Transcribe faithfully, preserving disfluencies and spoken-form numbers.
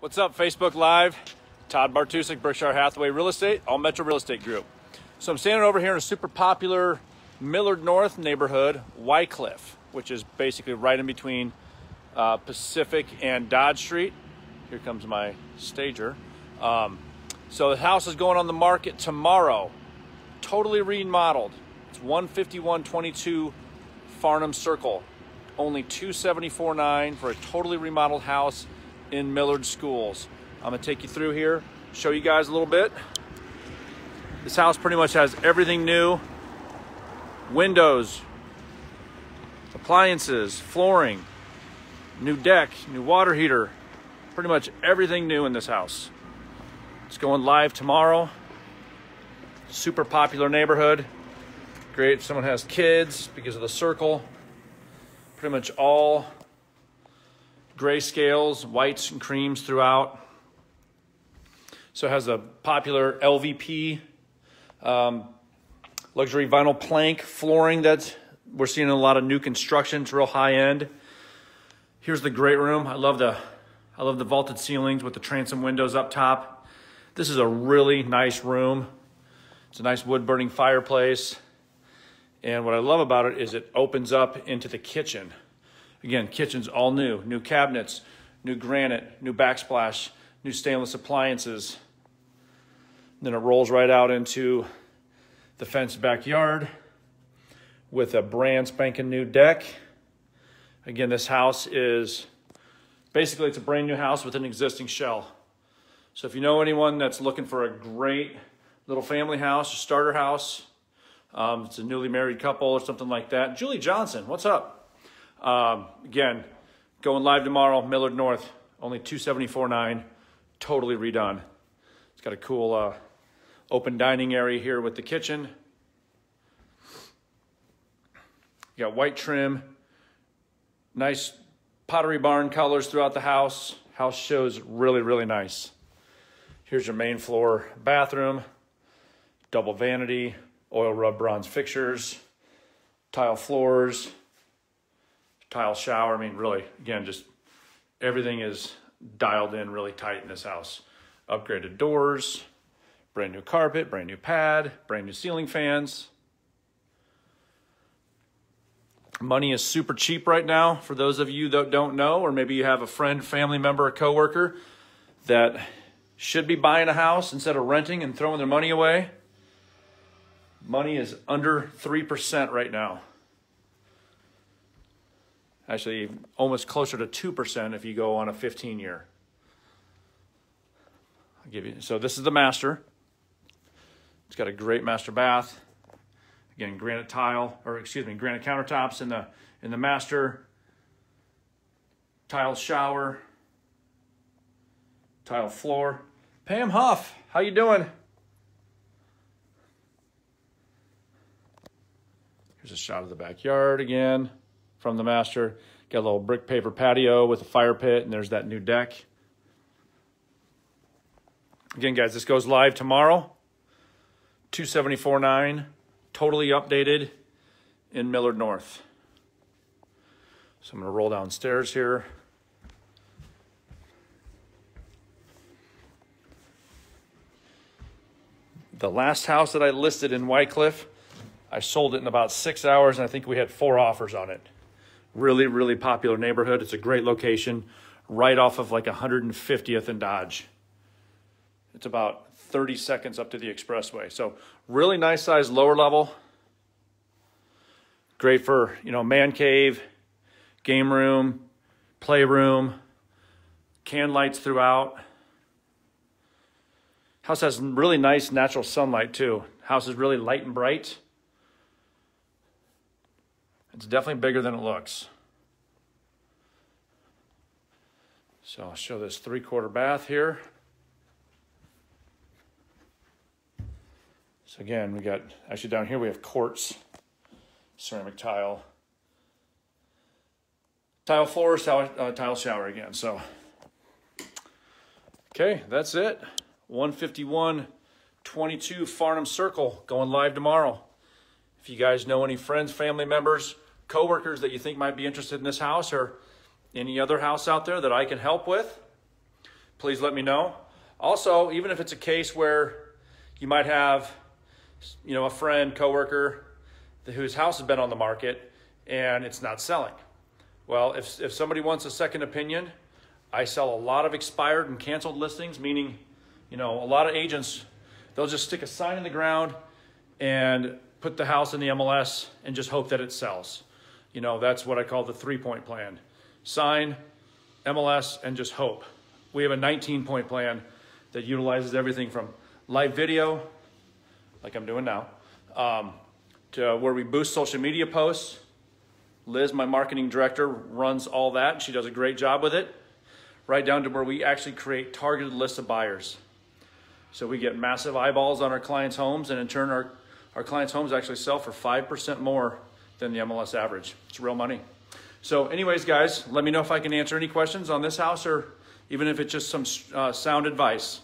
What's up, Facebook Live? Todd Bartusek, Berkshire Hathaway Real Estate, All Metro Real Estate Group. So I'm standing over here in a super popular Millard North neighborhood, Wycliffe, which is basically right in between uh, Pacific and Dodge Street. Here comes my stager. Um, so the house is going on the market tomorrow, totally remodeled. It's one fifty-one twenty-two Farnam Circle, only two seventy-four nine for a totally remodeled house in Millard Schools. I'm gonna take you through here, show you guys a little bit. This house pretty much has everything new: windows, appliances, flooring, new deck, new water heater, pretty much everything new in this house. It's going live tomorrow. Super popular neighborhood. Great if someone has kids because of the circle. Pretty much all grayscales, whites and creams throughout. So it has a popular L V P um, luxury vinyl plank flooring that we're seeing in a lot of new construction. It's real high end. Here's the great room. I love the I love the vaulted ceilings with the transom windows up top. This is a really nice room. It's a nice wood burning fireplace. And what I love about it is it opens up into the kitchen. Again, kitchen's all new. New cabinets, new granite, new backsplash, new stainless appliances. And then it rolls right out into the fenced backyard with a brand spanking new deck. Again, this house is, basically it's a brand new house with an existing shell. So if you know anyone that's looking for a great little family house, a starter house, um, it's a newly married couple or something like that. Julie Johnson, what's up? Um, again, going live tomorrow, Millard North, only two seventy-four nine, totally redone. It's got a cool uh, open dining area here with the kitchen. You got white trim, nice Pottery Barn colors throughout the house. House shows really, really nice. Here's your main floor bathroom, double vanity, oil rub bronze fixtures, tile floors, tile shower. I mean, really, again, just everything is dialed in really tight in this house. Upgraded doors, brand new carpet, brand new pad, brand new ceiling fans. Money is super cheap right now. For those of you that don't know, or maybe you have a friend, family member, a coworker that should be buying a house instead of renting and throwing their money away, money is under three percent right now. Actually, almost closer to two percent if you go on a fifteen year. I'll give you, so this is the master. It's got a great master bath. Again, granite tile, or excuse me, granite countertops in the in the master. Tile shower. Tile floor. Pam Huff, how you doing? Here's a shot of the backyard again from the master. Got a little brick paper patio with a fire pit, and there's that new deck. Again, guys, this goes live tomorrow. two seventy-four nine, totally updated in Millard North. So I'm gonna roll downstairs here. The last house that I listed in Wycliffe, I sold it in about six hours, and I think we had four offers on it. Really, really popular neighborhood. It's a great location, right off of like one hundred fiftieth and Dodge. It's about thirty seconds up to the expressway. So really nice size, lower level. Great for, you know, man cave, game room, playroom, can lights throughout. House has really nice natural sunlight too. House is really light and bright. It's definitely bigger than it looks. So I'll show this three-quarter bath here. So again, we got, actually down here we have quartz, ceramic tile, tile floor, uh, tile shower again. So, okay, that's it. one fifty-one twenty-two Farnam Circle, going live tomorrow. If you guys know any friends, family members, coworkers that you think might be interested in this house or any other house out there that I can help with, please let me know. Also, even if it's a case where you might have, you know, a friend, coworker whose house has been on the market and it's not selling. Well, if, if somebody wants a second opinion, I sell a lot of expired and canceled listings, meaning, you know, a lot of agents, they'll just stick a sign in the ground and put the house in the M L S and just hope that it sells. You know, that's what I call the three-point plan. Sign, M L S, and just hope. We have a nineteen-point plan that utilizes everything from live video, like I'm doing now, um, to where we boost social media posts. Liz, my marketing director, runs all that. She does a great job with it, right down to where we actually create targeted lists of buyers. So we get massive eyeballs on our clients' homes, and in turn, our, our clients' homes actually sell for five percent more than the M L S average. It's real money. So anyways, guys, let me know if I can answer any questions on this house or even if it's just some uh, sound advice.